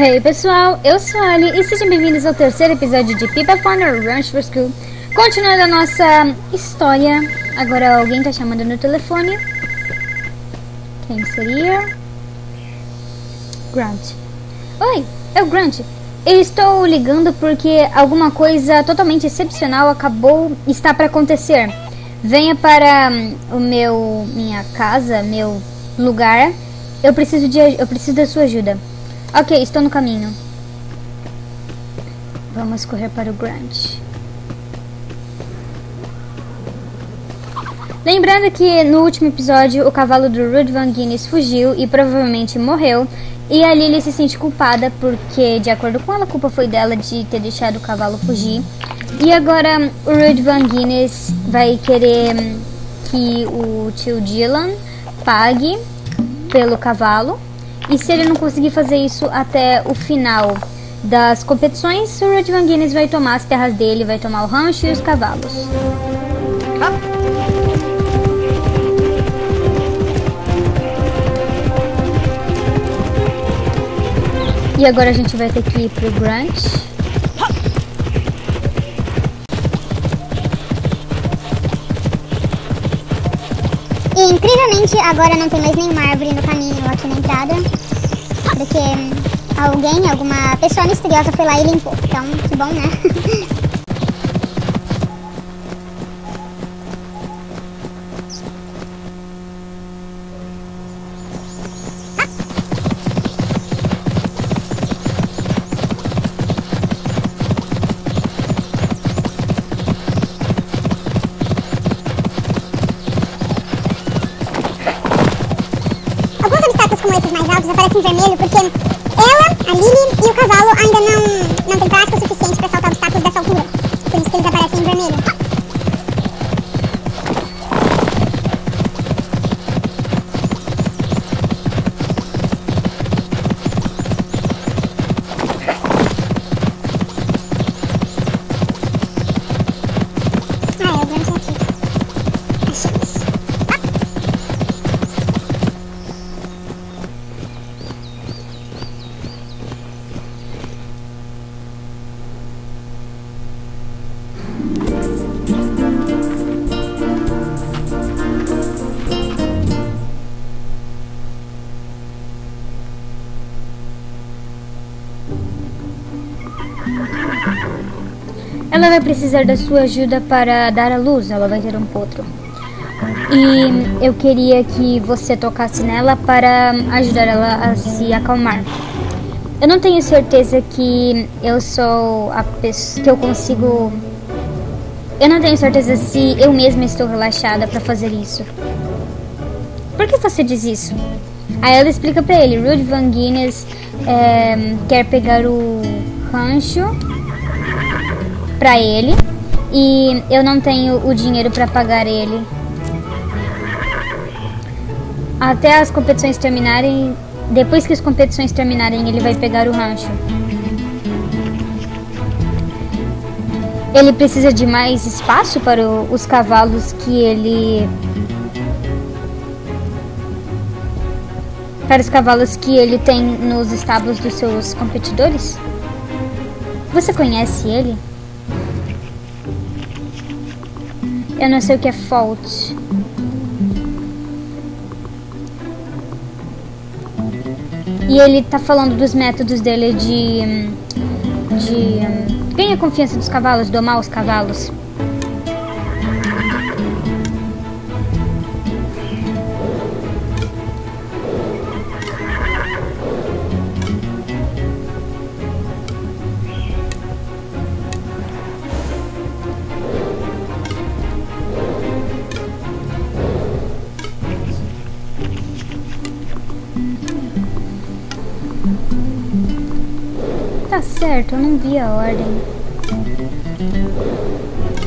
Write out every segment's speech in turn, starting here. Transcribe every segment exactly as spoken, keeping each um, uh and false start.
Hey pessoal, eu sou a Lily e sejam bem-vindos ao terceiro episódio de Pippa Funnel Ranch for School. Continuando a nossa história, agora alguém tá chamando no telefone. Quem seria? Grant. Oi, é o Grant. Eu estou ligando porque alguma coisa totalmente excepcional acabou, está para acontecer. Venha para hum, o meu, minha casa, meu lugar. Eu preciso de, eu preciso da sua ajuda. Ok, estou no caminho. Vamos correr para o Grant. Lembrando que no último episódio o cavalo do Red Van Guinness fugiu e provavelmente morreu. E a Lily se sente culpada porque, de acordo com ela, a culpa foi dela de ter deixado o cavalo fugir. E agora o Red Van Guinness vai querer que o tio Dylan pague pelo cavalo. E se ele não conseguir fazer isso até o final das competições, o Red Van Guinness vai tomar as terras dele, vai tomar o rancho e os cavalos. E agora a gente vai ter que ir pro Grant. E incrivelmente agora não tem mais nenhuma árvore no caminho aqui na entrada, porque alguém, alguma pessoa misteriosa foi lá e limpou, então que bom, né? Aparece em vermelho porque ela, a Lily e o cavalo ainda não, não tem prática o suficiente para saltar obstáculos dessa altura. Por isso que eles aparecem em vermelho. Ah, é o grande aqui. Achamos. Ela vai precisar da sua ajuda para dar à luz, ela vai ter um potro. E eu queria que você tocasse nela para ajudar ela a se acalmar. Eu não tenho certeza que eu sou a pessoa que eu consigo... Eu não tenho certeza se eu mesma estou relaxada para fazer isso. Por que você diz isso? Aí ela explica para ele, Rudi Van Guinness é, quer pegar o rancho pra ele e eu não tenho o dinheiro pra pagar ele até as competições terminarem. Depois que as competições terminarem, ele vai pegar o rancho. Ele precisa de mais espaço para o, os cavalos que ele para os cavalos que ele tem nos estábulos dos seus competidores. Você conhece ele? Eu não sei o que é fault. E ele tá falando dos métodos dele de... de ganhar a confiança dos cavalos, domar os cavalos. Tá certo, eu não vi a ordem.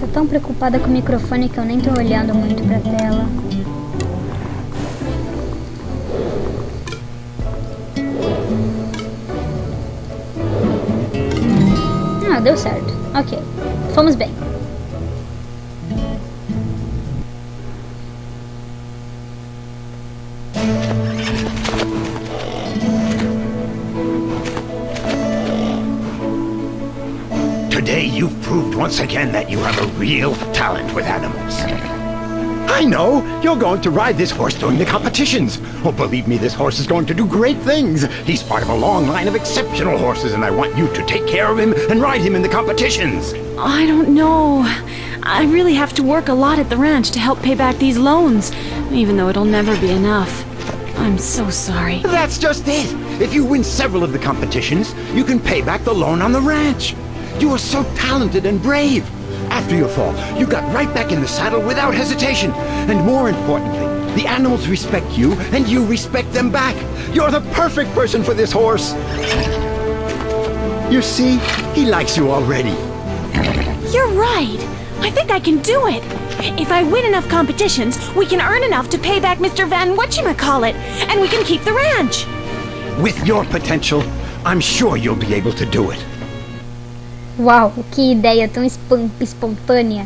Tô tão preocupada com o microfone que eu nem tô olhando muito pra tela. Ah, deu certo. Ok, fomos bem. Today you've proved once again that you have a real talent with animals. I know! You're going to ride this horse during the competitions! Oh, believe me, this horse is going to do great things! He's part of a long line of exceptional horses, and I want you to take care of him and ride him in the competitions! I don't know. I really have to work a lot at the ranch to help pay back these loans, even though it'll never be enough. I'm so sorry. That's just it! If you win several of the competitions, you can pay back the loan on the ranch! You are so talented and brave! After your fall, you got right back in the saddle without hesitation. And more importantly, the animals respect you, and you respect them back. You're the perfect person for this horse. You see, he likes you already. You're right. I think I can do it. If I win enough competitions, we can earn enough to pay back Mister Van Whatchamacallit, and we can keep the ranch. With your potential, I'm sure you'll be able to do it. Uau, que ideia tão espontânea.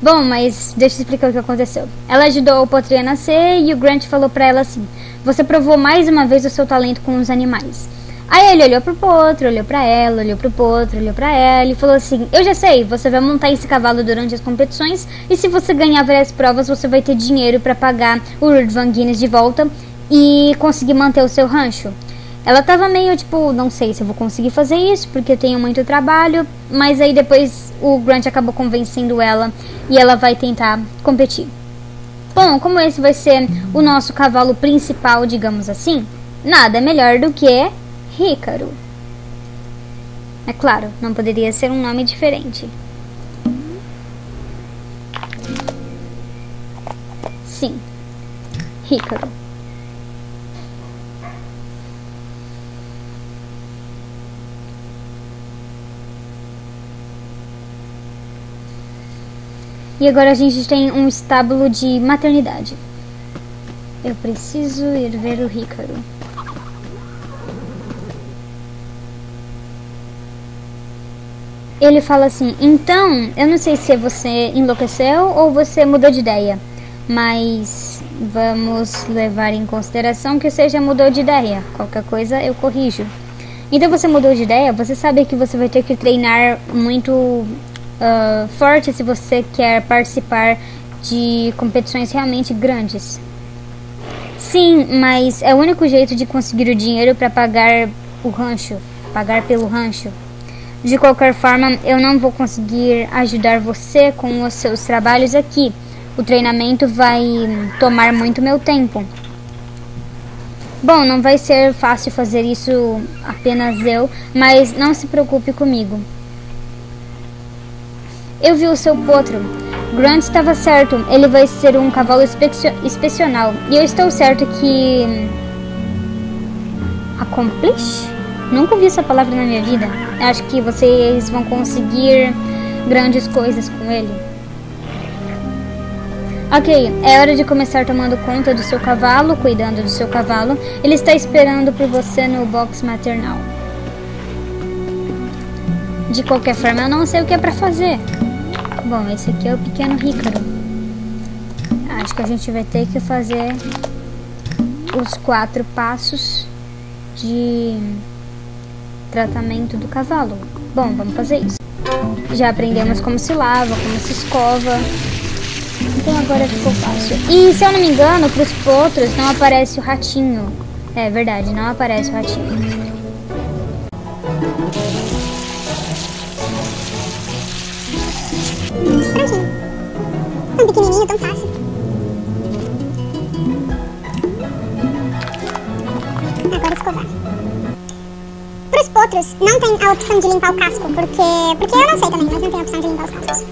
Bom, mas deixa eu explicar o que aconteceu. Ela ajudou a potrinha a nascer e o Grant falou pra ela assim: você provou mais uma vez o seu talento com os animais. Aí ele olhou pro potro, olhou pra ela, olhou pro potro, olhou pra ela e falou assim: eu já sei, você vai montar esse cavalo durante as competições e se você ganhar várias provas você vai ter dinheiro pra pagar o Red Van Guinness de volta e conseguir manter o seu rancho. Ela tava meio tipo, não sei se eu vou conseguir fazer isso, porque eu tenho muito trabalho. Mas aí depois o Grant acabou convencendo ela e ela vai tentar competir. Bom, como esse vai ser o nosso cavalo principal, digamos assim, nada melhor do que Ricardo. É claro, não poderia ser um nome diferente. Sim, Ricardo. E agora a gente tem um estábulo de maternidade. Eu preciso ir ver o Ricardo. Ele fala assim: então, eu não sei se você enlouqueceu ou você mudou de ideia, mas vamos levar em consideração que seja mudou de ideia. Qualquer coisa eu corrijo. Então você mudou de ideia? Você sabe que você vai ter que treinar muito... Uh, forte se você quer participar de competições realmente grandes. Sim, mas é o único jeito de conseguir o dinheiro para pagar o rancho, pagar pelo rancho. De qualquer forma, eu não vou conseguir ajudar você com os seus trabalhos aqui. O treinamento vai tomar muito meu tempo. Bom, não vai ser fácil fazer isso apenas eu, mas não se preocupe comigo. Eu vi o seu potro. Grant estava certo. Ele vai ser um cavalo excepcional. E eu estou certo que... Accomplish? Nunca ouvi essa palavra na minha vida. Acho que vocês vão conseguir grandes coisas com ele. Ok, é hora de começar tomando conta do seu cavalo, cuidando do seu cavalo. Ele está esperando por você no box maternal. De qualquer forma, eu não sei o que é pra fazer. Bom, esse aqui é o pequeno Ricardo. Acho que a gente vai ter que fazer os quatro passos de tratamento do cavalo. Bom, vamos fazer isso. Já aprendemos como se lava, como se escova. Então agora ficou fácil. E se eu não me engano, pros potros não aparece o ratinho. É verdade, não aparece o ratinho. Um pequenininho tão fácil. Agora escovar. Para os potros não tem a opção de limpar o casco, porque porque eu não sei também, mas não tem a opção de limpar os cascos.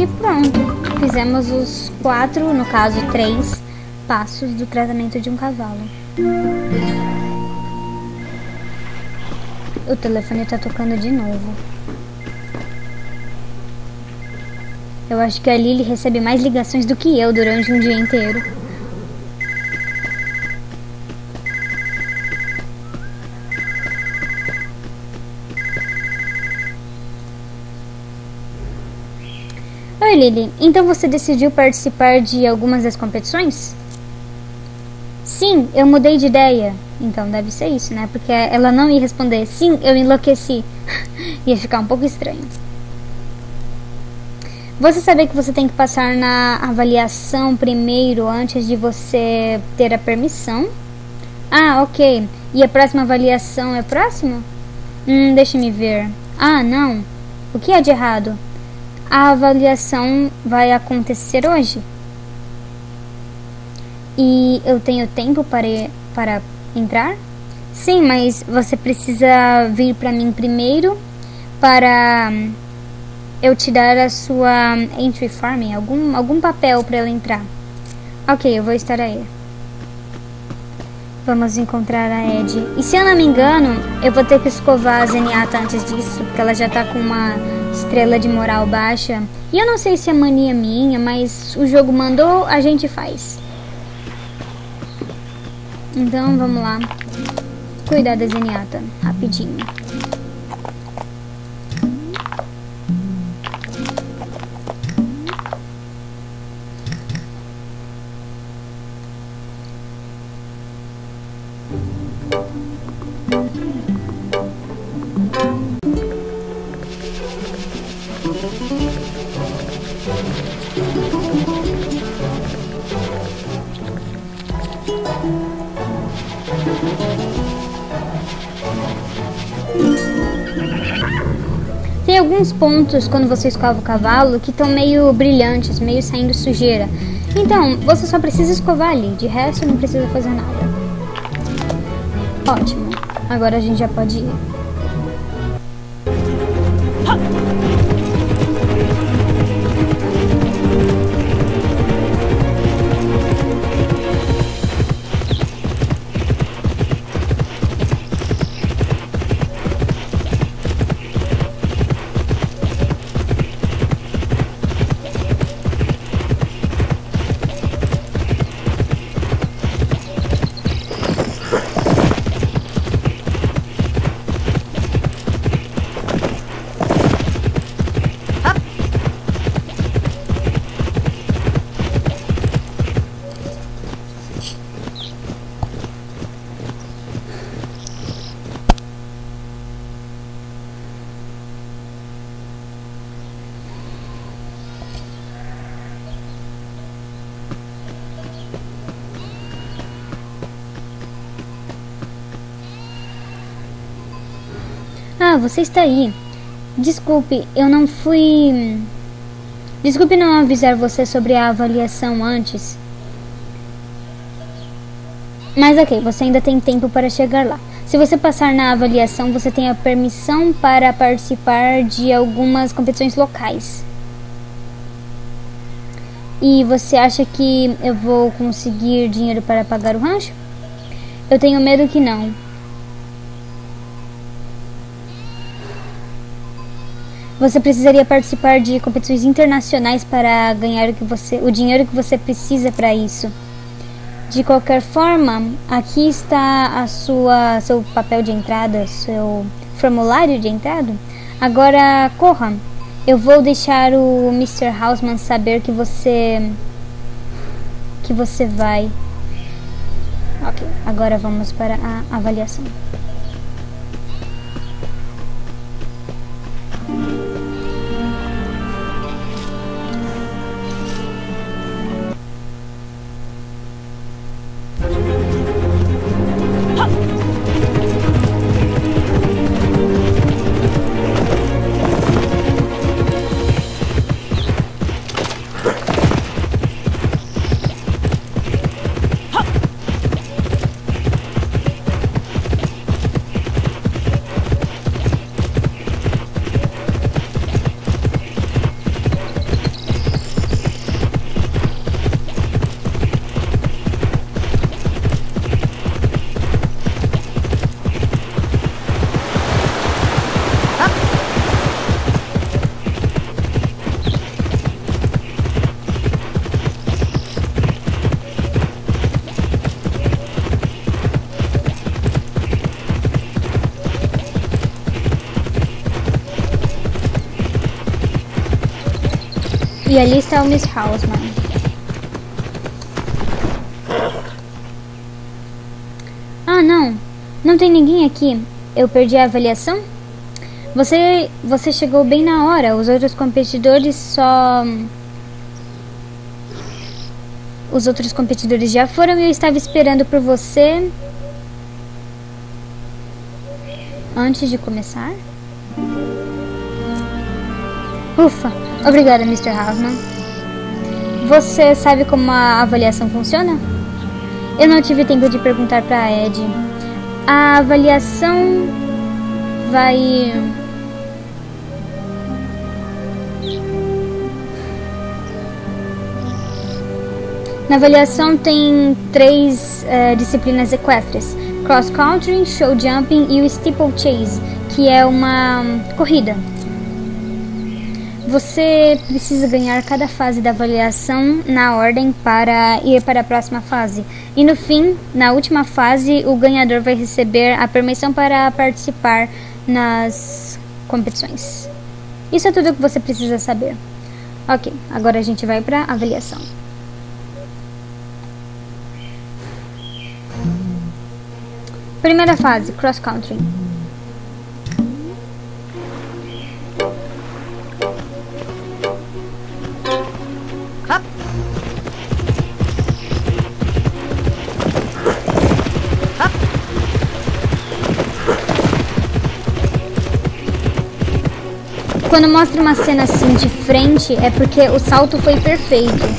E pronto, fizemos os quatro, no caso três, passos do tratamento de um cavalo. O telefone tá tocando de novo. Eu acho que a Lily recebe mais ligações do que eu durante um dia inteiro. Oi, Lily. Então você decidiu participar de algumas das competições? Sim, eu mudei de ideia. Então deve ser isso, né? Porque ela não ia responder. Sim, eu enlouqueci. Ia ficar um pouco estranho. Você sabia que você tem que passar na avaliação primeiro, antes de você ter a permissão? Ah, ok. E a próxima avaliação é próxima? Hum, deixa-me ver. Ah, não. O que há de errado? A avaliação vai acontecer hoje. E eu tenho tempo para, para entrar? Sim, mas você precisa vir para mim primeiro para... eu te dar a sua entry form, algum, algum papel para ela entrar. Ok, eu vou estar aí. Vamos encontrar a Ed. E se eu não me engano, eu vou ter que escovar a Zenyatta antes disso, porque ela já tá com uma estrela de moral baixa. E eu não sei se é mania minha, mas o jogo mandou, a gente faz. Então, vamos lá. Cuidar da Zenyatta, rapidinho. Tem alguns pontos quando você escova o cavalo que estão meio brilhantes, meio saindo sujeira. Então, você só precisa escovar ali, de resto não precisa fazer nada. Ótimo, agora a gente já pode ir. Você está aí. Desculpe, eu não fui... Desculpe não avisar você sobre a avaliação antes. Mas ok, você ainda tem tempo para chegar lá. Se você passar na avaliação, você tem a permissão para participar de algumas competições locais. E você acha que eu vou conseguir dinheiro para pagar o rancho? Eu tenho medo que não. Você precisaria participar de competições internacionais para ganhar o, que você, o dinheiro que você precisa para isso. De qualquer forma, aqui está a sua, seu papel de entrada, seu formulário de entrada. Agora, corra. Eu vou deixar o mister Hausmann saber que você, que você vai. Ok, agora vamos para a avaliação. E ali está o miss Houseman. Ah, não. Não tem ninguém aqui. Eu perdi a avaliação? Você, você chegou bem na hora. Os outros competidores só... Os outros competidores já foram e eu estava esperando por você... Antes de começar? Ufa! Obrigada, mister Havner. Você sabe como a avaliação funciona? Eu não tive tempo de perguntar para Ed. A avaliação vai... Na avaliação tem três é, disciplinas equestres. Cross Country, Show Jumping e o steeple chase, que é uma corrida. Você precisa ganhar cada fase da avaliação na ordem para ir para a próxima fase. E no fim, na última fase, o ganhador vai receber a permissão para participar nas competições. Isso é tudo o que você precisa saber. Ok, agora a gente vai para a avaliação. Primeira fase, cross country. Hop. Hop. Quando mostra uma cena assim de frente, é porque o salto foi perfeito.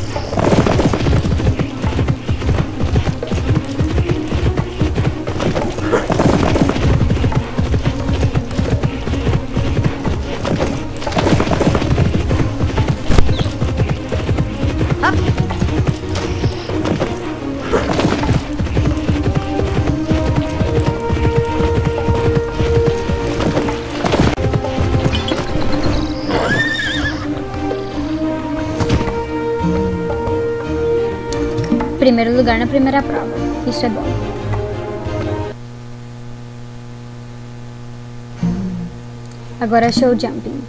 Primeiro lugar na primeira prova. Isso é bom. Agora show jumping.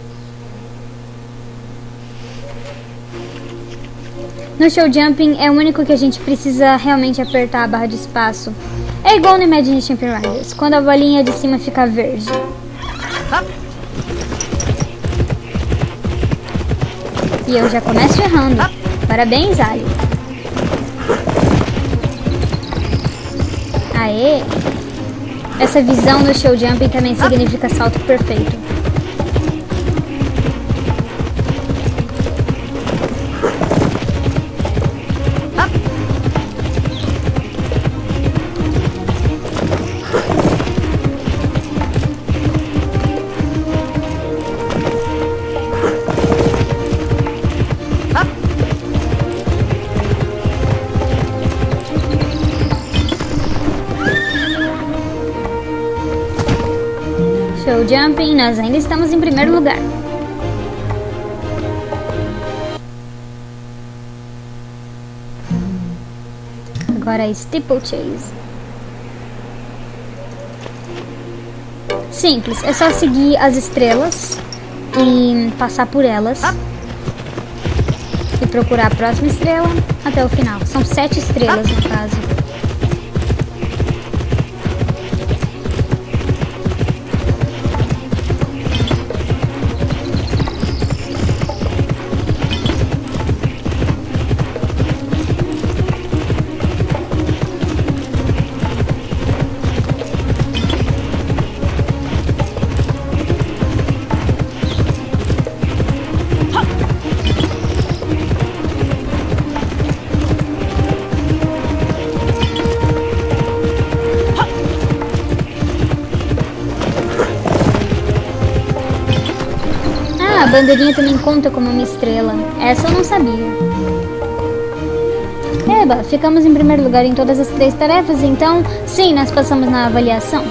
No show jumping é o único que a gente precisa realmente apertar a barra de espaço. É igual no Imagine Champion Riders, quando a bolinha de cima fica verde. E eu já começo errando. Parabéns, Ali. Aê! Essa visão no show jumping também significa salto perfeito. Show jumping, nós ainda estamos em primeiro lugar. Agora steeple chase. Simples, é só seguir as estrelas e passar por elas e procurar a próxima estrela até o final. São sete estrelas no caso. A bandeirinha também conta como uma estrela. Essa eu não sabia. Eba, ficamos em primeiro lugar em todas as três tarefas, então sim, nós passamos na avaliação.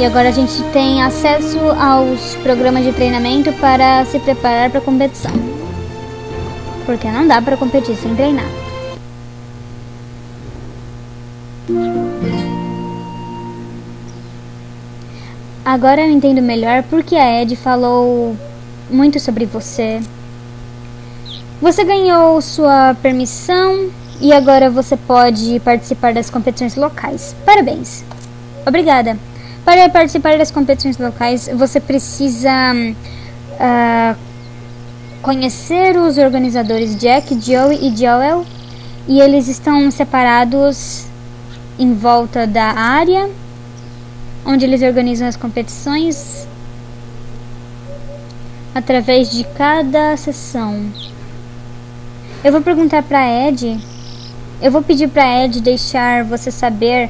E agora a gente tem acesso aos programas de treinamento para se preparar para a competição. Porque não dá para competir sem treinar. Agora eu entendo melhor porque a Ed falou... muito sobre você. Você ganhou sua permissão e agora você pode participar das competições locais. Parabéns! Obrigada! Para participar das competições locais, você precisa uh, conhecer os organizadores Jack, Joey e Joel. E eles estão separados em volta da área onde eles organizam as competições através de cada sessão. Eu vou perguntar para Ed. Eu vou pedir para Ed deixar você saber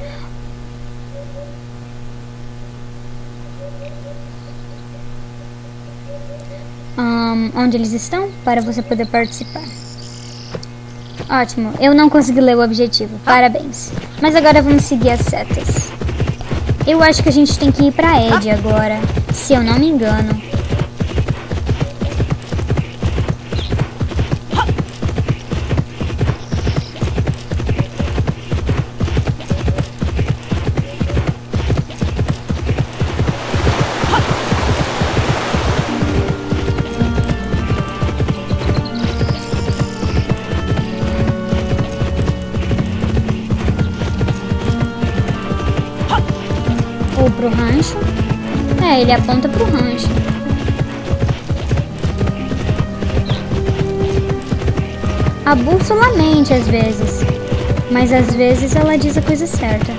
um, onde eles estão para você poder participar. Ótimo, eu não consegui ler o objetivo, parabéns. Mas agora vamos seguir as setas. Eu acho que a gente tem que ir pra Ed agora, se eu não me engano. Pro rancho? É, ele aponta pro rancho. A bússola mente às vezes, mas às vezes ela diz a coisa certa.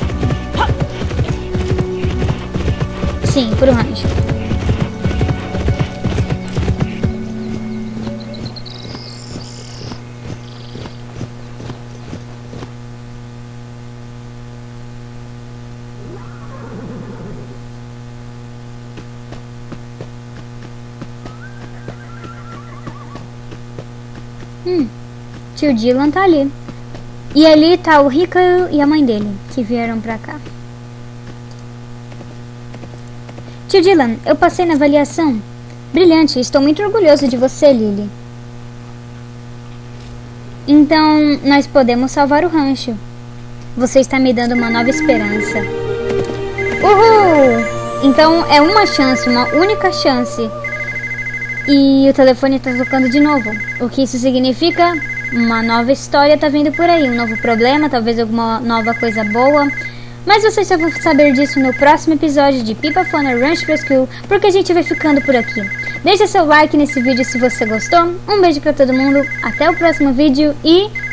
Sim, pro rancho. Hum, tio Dylan tá ali. E ali tá o Ricardo e a mãe dele, que vieram pra cá. Tio Dylan, eu passei na avaliação. Brilhante, estou muito orgulhoso de você, Lily. Então, nós podemos salvar o rancho. Você está me dando uma nova esperança. Uhul! Então, é uma chance, uma única chance. E o telefone está tocando de novo. O que isso significa? Uma nova história está vindo por aí. Um novo problema, talvez alguma nova coisa boa. Mas vocês só vão saber disso no próximo episódio de Pippa Funnel Ranch for School, porque a gente vai ficando por aqui. Deixa seu like nesse vídeo se você gostou. Um beijo para todo mundo. Até o próximo vídeo e...